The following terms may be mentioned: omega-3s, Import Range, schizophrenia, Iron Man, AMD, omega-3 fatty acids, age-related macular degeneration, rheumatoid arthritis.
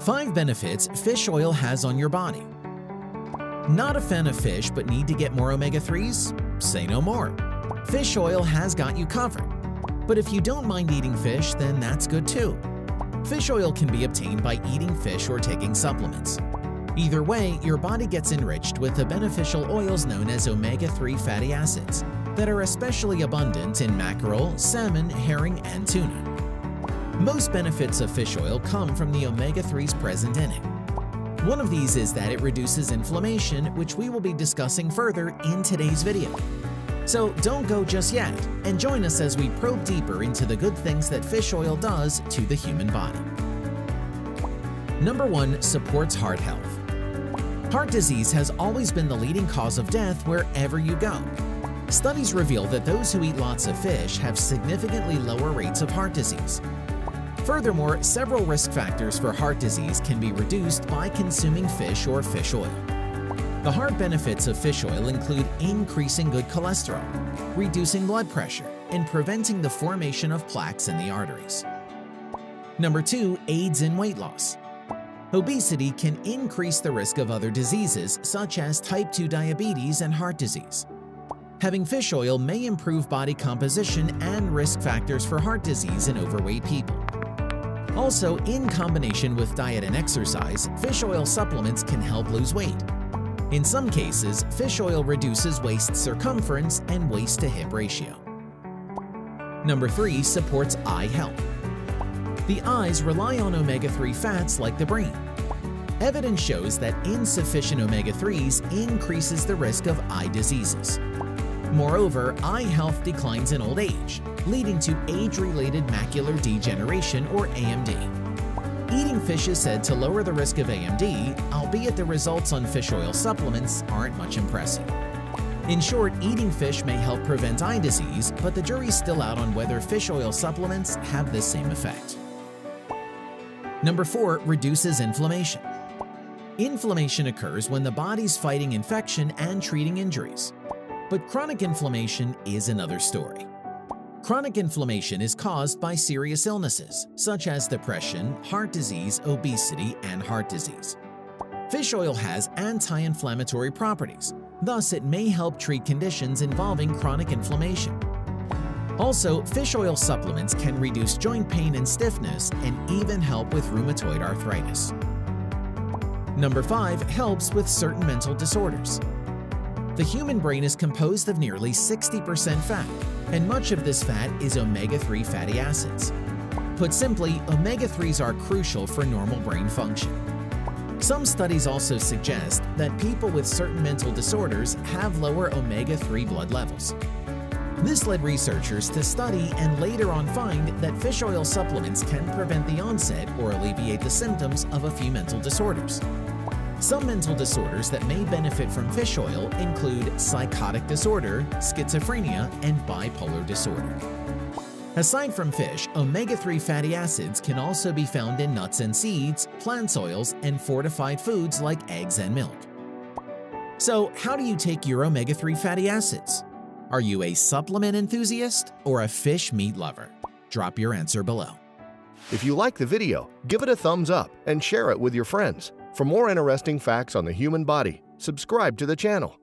5 benefits fish oil has on your body. Not a fan of fish but need to get more omega-3s? Say no more. Fish oil has got you covered. But if you don't mind eating fish, then that's good too. Fish oil can be obtained by eating fish or taking supplements. Either way, your body gets enriched with the beneficial oils known as omega-3 fatty acids that are especially abundant in mackerel, salmon, herring, and tuna. Most benefits of fish oil come from the omega-3s present in it. One of these is that it reduces inflammation, which we will be discussing further in today's video. So don't go just yet, and join us as we probe deeper into the good things that fish oil does to the human body. Number 1, supports heart health. Heart disease has always been the leading cause of death wherever you go. Studies reveal that those who eat lots of fish have significantly lower rates of heart disease. Furthermore, several risk factors for heart disease can be reduced by consuming fish or fish oil. The heart benefits of fish oil include increasing good cholesterol, reducing blood pressure, and preventing the formation of plaques in the arteries. Number 2, aids in weight loss. Obesity can increase the risk of other diseases such as type 2 diabetes and heart disease. Having fish oil may improve body composition and risk factors for heart disease in overweight people. Also, in combination with diet and exercise, fish oil supplements can help lose weight. In some cases, fish oil reduces waist circumference and waist-to-hip ratio. Number 3, supports eye health. The eyes rely on omega-3 fats like the brain. Evidence shows that insufficient omega-3s increases the risk of eye diseases. Moreover, eye health declines in old age, leading to age-related macular degeneration or AMD. Eating fish is said to lower the risk of AMD, albeit the results on fish oil supplements aren't much impressive. In short, eating fish may help prevent eye disease, but the jury's still out on whether fish oil supplements have the same effect. Number 4, reduces inflammation. Inflammation occurs when the body's fighting infection and treating injuries. But chronic inflammation is another story. Chronic inflammation is caused by serious illnesses, such as depression, heart disease, obesity, and heart disease. Fish oil has anti-inflammatory properties, thus it may help treat conditions involving chronic inflammation. Also, fish oil supplements can reduce joint pain and stiffness and even help with rheumatoid arthritis. Number 5, helps with certain mental disorders. The human brain is composed of nearly 60% fat, and much of this fat is omega-3 fatty acids. Put simply, omega-3s are crucial for normal brain function. Some studies also suggest that people with certain mental disorders have lower omega-3 blood levels. This led researchers to study and later on find that fish oil supplements can prevent the onset or alleviate the symptoms of a few mental disorders. Some mental disorders that may benefit from fish oil include psychotic disorder, schizophrenia, and bipolar disorder. Aside from fish, omega-3 fatty acids can also be found in nuts and seeds, plant oils, and fortified foods like eggs and milk. So, how do you take your omega-3 fatty acids? Are you a supplement enthusiast or a fish meat lover? Drop your answer below. If you like the video, give it a thumbs up and share it with your friends. For more interesting facts on the human body, subscribe to the channel.